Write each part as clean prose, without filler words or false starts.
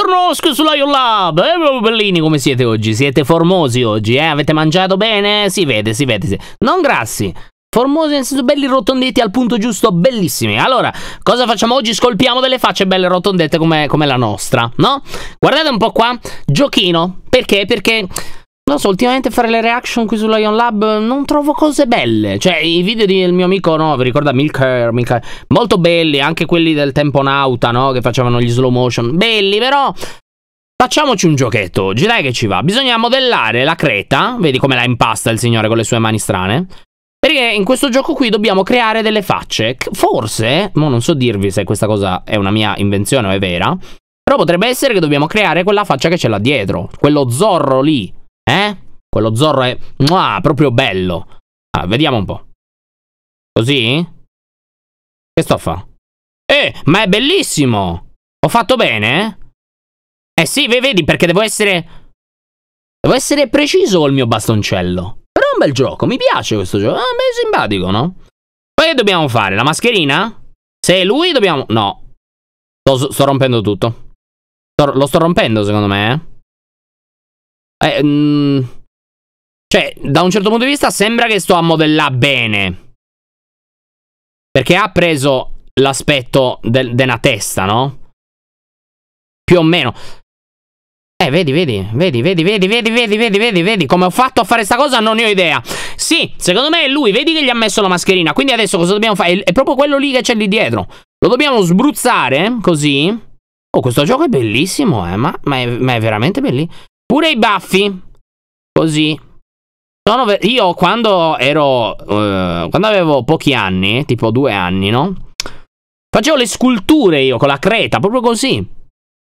Bentornati su Lyon Lab. Bellini come siete oggi? Siete formosi oggi, eh? Avete mangiato bene? Si vede, si vede, si vede. Non grassi, formosi nel senso belli rotondetti al punto giusto, bellissimi. Allora, cosa facciamo oggi? Scolpiamo delle facce belle rotondette come la nostra, no? Guardate un po' qua, giochino. Perché? Perché... non so, ultimamente fare le reaction qui su Lyon Lab non trovo cose belle. Cioè, i video del mio amico, no, vi ricordate, Milker, molto belli, anche quelli del Temponauta, no, che facevano gli slow motion, belli, però... facciamoci un giochetto oggi, dai che ci va. Bisogna modellare la creta, vedi come la impasta il signore con le sue mani strane. Perché in questo gioco qui dobbiamo creare delle facce, forse, mo non so dirvi se questa cosa è una mia invenzione o è vera, però potrebbe essere che dobbiamo creare quella faccia che ce l'ha dietro, quello zorro lì. Eh? Quello zorro è proprio bello. Ah, vediamo un po'. Così? Che sto a fa? Ma è bellissimo! Ho fatto bene? Eh sì, vedi, perché devo essere preciso col mio bastoncello. Però è un bel gioco, mi piace questo gioco. Ah, è simpatico, no? Poi che dobbiamo fare? La mascherina? Se è lui dobbiamo... no. Sto rompendo tutto. Lo sto rompendo, secondo me, eh? Cioè, da un certo punto di vista sembra che sto a modellare bene, perché ha preso l'aspetto della testa, no? Più o meno. Vedi come ho fatto a fare sta cosa? Non ne ho idea. Sì, secondo me è lui. Vedi che gli ha messo la mascherina. Quindi adesso cosa dobbiamo fare? È proprio quello lì che c'è lì dietro. Lo dobbiamo sbruzzare, così. Oh, questo gioco è bellissimo, ma è veramente bellissimo. Pure i baffi, così. Io quando ero... quando avevo pochi anni, tipo 2 anni, no? Facevo le sculture io con la creta, proprio così.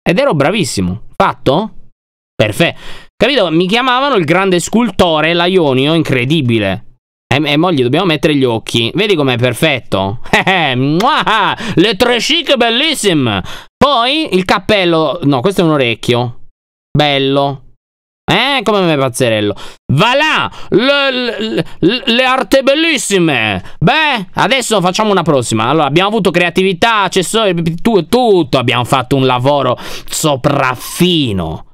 Ed ero bravissimo. Fatto? Perfetto. Capito? Mi chiamavano il grande scultore Laionio, incredibile. E moglie, dobbiamo mettere gli occhi. Vedi com'è perfetto? Le tre chic bellissime. Poi il cappello... no, questo è un orecchio. Bello. Come me pazzerello. Va là! Le arte bellissime! Beh, adesso facciamo una prossima. Allora, abbiamo avuto creatività, accessori, tutto. Abbiamo fatto un lavoro sopraffino.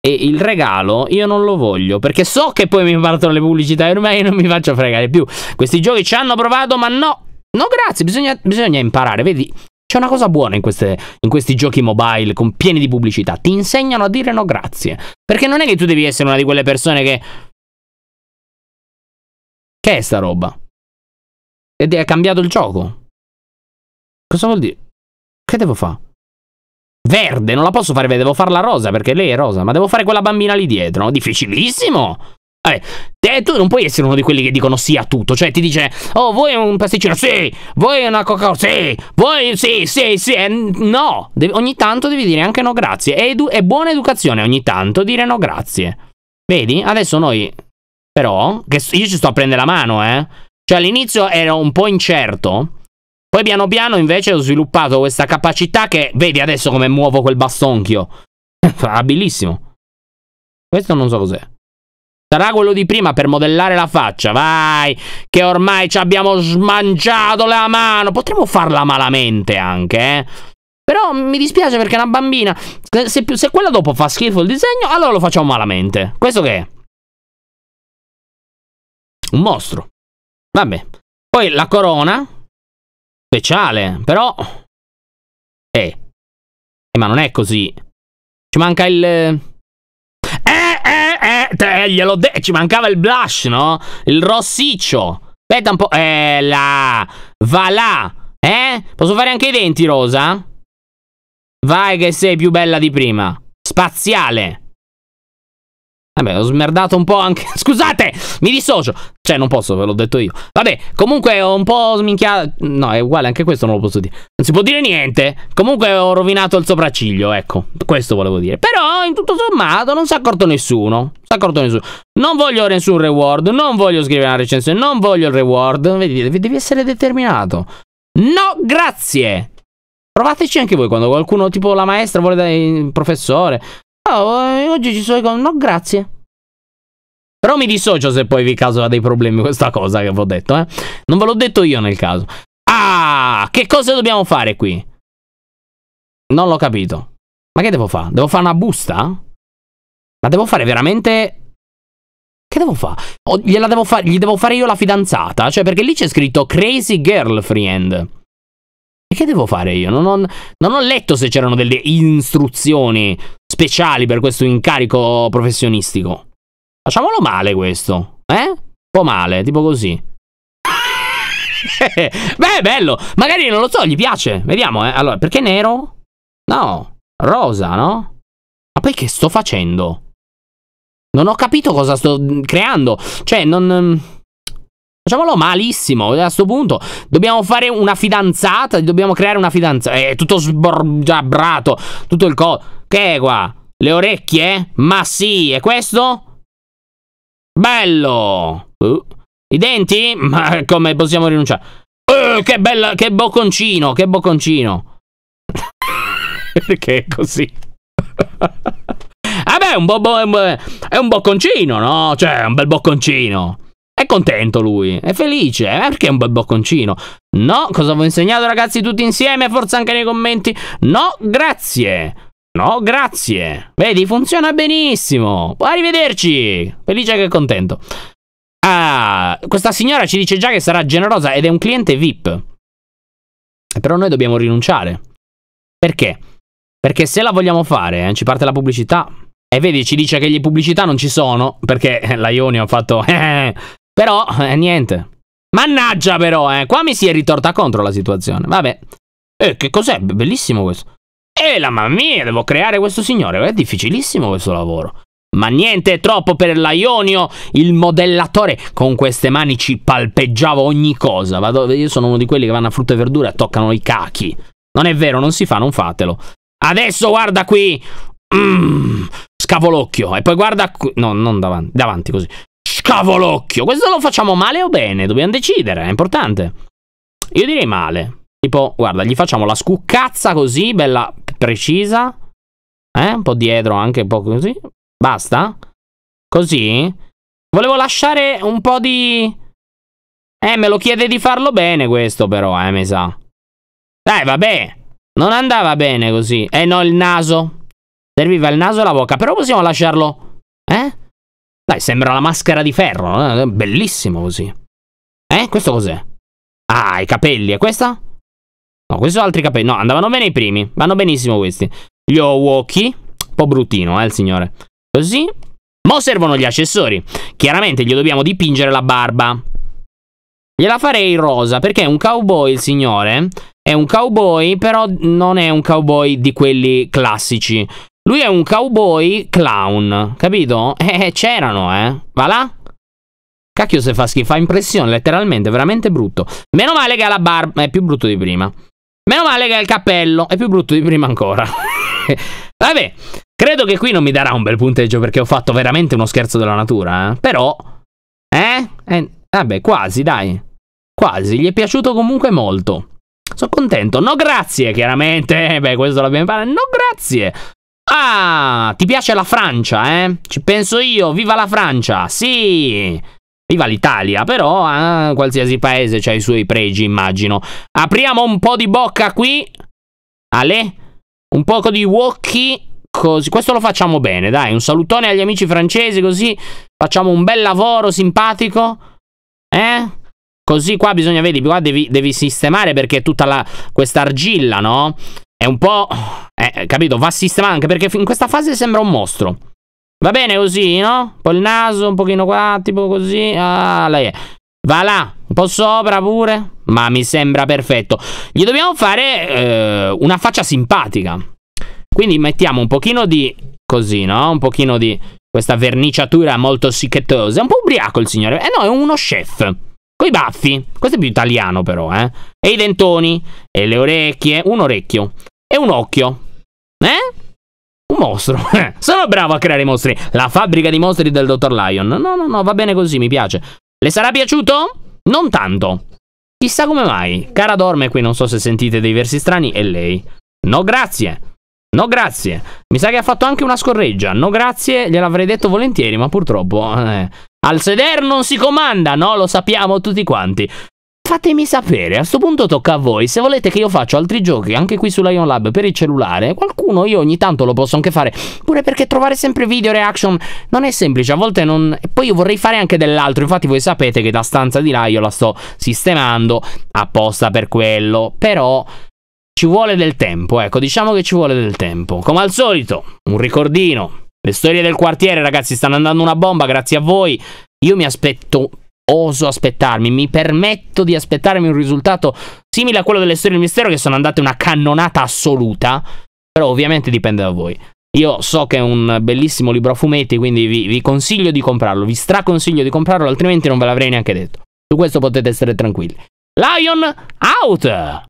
E il regalo io non lo voglio, perché so che poi mi partono le pubblicità e ormai non mi faccio fregare più. Questi giochi ci hanno provato, ma no. No, grazie, bisogna imparare, vedi? C'è una cosa buona in questi giochi mobile pieni di pubblicità. Ti insegnano a dire no grazie. Perché non è che tu devi essere una di quelle persone che... che è sta roba? Ed è cambiato il gioco. Cosa vuol dire? Che devo fare? Verde, non la posso fare verde, devo farla rosa perché lei è rosa. Ma devo fare quella bambina lì dietro. Difficilissimo! Vabbè, tu non puoi essere uno di quelli che dicono sì a tutto. Cioè ti dice: oh, vuoi un pasticcino? Sì. Vuoi una Coca-Cola? Sì. Vuoi? Sì. No, ogni tanto devi dire anche no grazie. È buona educazione ogni tanto dire no grazie. Vedi? Adesso noi però che io ci sto a prendere la mano, eh. Cioè all'inizio ero un po' incerto. Poi piano piano invece ho sviluppato questa capacità che... vedi adesso come muovo quel bastonchio. Abilissimo. Questo non so cos'è. Sarà quello di prima per modellare la faccia. Vai, che ormai ci abbiamo smangiato la mano. Potremmo farla malamente anche, eh? Però mi dispiace perché è una bambina. Se quella dopo fa schifo il disegno, allora lo facciamo malamente. Questo che è? Un mostro. Vabbè. Poi la corona. Speciale, però... ma non è così. Ci manca il... gliel'ho detto, ci mancava il blush, no? Il rossiccio. Aspetta un po'. Va là. Posso fare anche i denti, rosa? Vai che sei più bella di prima. Spaziale. Vabbè, ho smerdato un po' anche. Scusate, mi dissocio. Cioè, non posso, ve l'ho detto io. Vabbè, comunque ho un po' sminchiato. No, è uguale, anche questo non lo posso dire. Non si può dire niente. Comunque ho rovinato il sopracciglio, ecco. Questo volevo dire. Però, in tutto sommato, non si è accorto nessuno. Non si è accorto nessuno. Non voglio nessun reward. Non voglio scrivere una recensione. Non voglio il reward. Vedi, devi essere determinato. No, grazie. Provateci anche voi quando qualcuno, tipo la maestra, vuole dare il professore. Oh, oggi ci sono... no, grazie. Però mi dissocio se poi vi causa dei problemi questa cosa che vi ho detto, eh. Non ve l'ho detto io nel caso. Ah, che cosa dobbiamo fare qui? Non l'ho capito. Ma che devo fare? Devo fare una busta? Ma devo fare veramente... Che devo fare? Gli devo fare io la fidanzata? Cioè, perché lì c'è scritto Crazy Girlfriend. E che devo fare io? Non ho letto se c'erano delle istruzioni speciali per questo incarico professionistico. Facciamolo male questo, eh? Un po' male, tipo così. Beh, bello. Magari, non lo so, gli piace. Vediamo, eh. Allora, perché nero? No, rosa, no? Ma poi che sto facendo? Non ho capito cosa sto creando. Cioè, non... Facciamolo malissimo. A sto punto dobbiamo fare una fidanzata. Dobbiamo creare una fidanzata. È tutto sborgiabrato. Tutto il co... Che è qua? Le orecchie? Ma sì. E questo? Bello. I denti? Ma come possiamo rinunciare? Che bella... Che bocconcino. Che bocconcino. Perché è così? Vabbè, è un bocconcino, no? Cioè, è un bel bocconcino. È contento lui, è felice. Perché è un bel bocconcino? No, cosa vi ho insegnato, ragazzi, tutti insieme? Forse anche nei commenti. No, grazie. No, grazie. Vedi, funziona benissimo. Arrivederci. Felice che è contento. Ah, questa signora ci dice già che sarà generosa ed è un cliente VIP. Però noi dobbiamo rinunciare. Perché? Perché se la vogliamo fare, ci parte la pubblicità. E vedi, ci dice che le pubblicità non ci sono, perché la Ioni ha fatto... Però, niente. Mannaggia però, qua mi si è ritorta contro la situazione. Vabbè. Che cos'è? Bellissimo questo. La mamma mia, devo creare questo signore. È difficilissimo questo lavoro. Ma niente, è troppo per l'Aionio, il modellatore. Con queste mani ci palpeggiavo ogni cosa. Io sono uno di quelli che vanno a frutta e verdura e toccano i cachi. Non è vero, non si fa, non fatelo. Adesso guarda qui. Scavo l'occhio. E poi guarda qui. No, non davanti. Davanti così. Scavo l'occhio. Questo lo facciamo male o bene? Dobbiamo decidere. È importante. Io direi male. Tipo, guarda, gli facciamo la scuccazza così, bella precisa. Un po' dietro anche, un po' così. Basta. Così. Volevo lasciare un po' di... me lo chiede di farlo bene questo però, mi sa. Dai, vabbè. Non andava bene così. Eh no, il naso. Serviva il naso e la bocca. Però possiamo lasciarlo. Eh? Dai, sembra la maschera di ferro. Bellissimo così. Questo cos'è? Ah, i capelli. E questa? No, questi sono altri capelli. No, andavano bene i primi. Vanno benissimo questi. Gli occhi. Un po' bruttino, il signore. Così. Mo' servono gli accessori. Chiaramente gli dobbiamo dipingere la barba. Gliela farei rosa, perché è un cowboy il signore. È un cowboy, però non è un cowboy di quelli classici. Lui è un cowboy clown, capito? C'erano, va là? Cacchio se fa schifo, fa impressione, letteralmente, veramente brutto. Meno male che ha la barba, è più brutto di prima. Meno male che ha il cappello, è più brutto di prima ancora. Vabbè, credo che qui non mi darà un bel punteggio perché ho fatto veramente uno scherzo della natura, Però, vabbè, quasi, dai. Quasi, gli è piaciuto comunque molto. Sono contento. No grazie, chiaramente. Beh, questo l'abbiamo imparato. No grazie. Ah, ti piace la Francia, Ci penso io. Viva la Francia. Sì. Viva l'Italia, però. Qualsiasi paese ha i suoi pregi, immagino. Apriamo un po' di bocca qui. Ale. Un poco di wokki. Così. Questo lo facciamo bene, dai. Un salutone agli amici francesi, così. Facciamo un bel lavoro simpatico. Così qua bisogna, vedi, qua devi sistemare perché tutta questa argilla, no? È un po'... capito? Va sistemata anche perché in questa fase sembra un mostro. Va bene così, no? Un po' il naso, un pochino qua, tipo così. Ah, lei è. Va là, un po' sopra pure. Ma mi sembra perfetto. Gli dobbiamo fare una faccia simpatica. Quindi mettiamo un pochino di... Così, no? Un pochino di questa verniciatura molto sicchetosa. È un po' ubriaco il signore. Eh no, è uno chef. Coi baffi, questo è più italiano però, e i dentoni, e le orecchie, un orecchio, e un occhio, un mostro. Sono bravo a creare i mostri, la fabbrica di mostri del dottor Lyon. No, no, no, va bene così, mi piace. Le sarà piaciuto? Non tanto. Chissà come mai, cara dorme qui, non so se sentite dei versi strani, e lei. No grazie, no grazie, mi sa che ha fatto anche una scorreggia, no grazie, gliel'avrei detto volentieri, ma purtroppo... Al seder non si comanda, no? Lo sappiamo tutti quanti. fatemi sapere. A sto punto tocca a voi. Se volete che io faccia altri giochi anche qui su Lyon Lab per il cellulare, qualcuno io ogni tanto lo posso anche fare, pure perché trovare sempre video reaction non è semplice, a volte non. E poi io vorrei fare anche dell'altro. Infatti voi sapete che la stanza di là io la sto sistemando apposta per quello, però ci vuole del tempo, ecco, diciamo che ci vuole del tempo. Come al solito, un ricordino: le storie del quartiere, ragazzi, stanno andando una bomba grazie a voi. Io mi aspetto, oso aspettarmi, mi permetto di aspettarmi un risultato simile a quello delle storie del mistero, che sono andate una cannonata assoluta, però ovviamente dipende da voi. Io so che è un bellissimo libro a fumetti, quindi vi consiglio di comprarlo, vi straconsiglio di comprarlo, altrimenti non ve l'avrei neanche detto. Su questo potete essere tranquilli. Lyon out!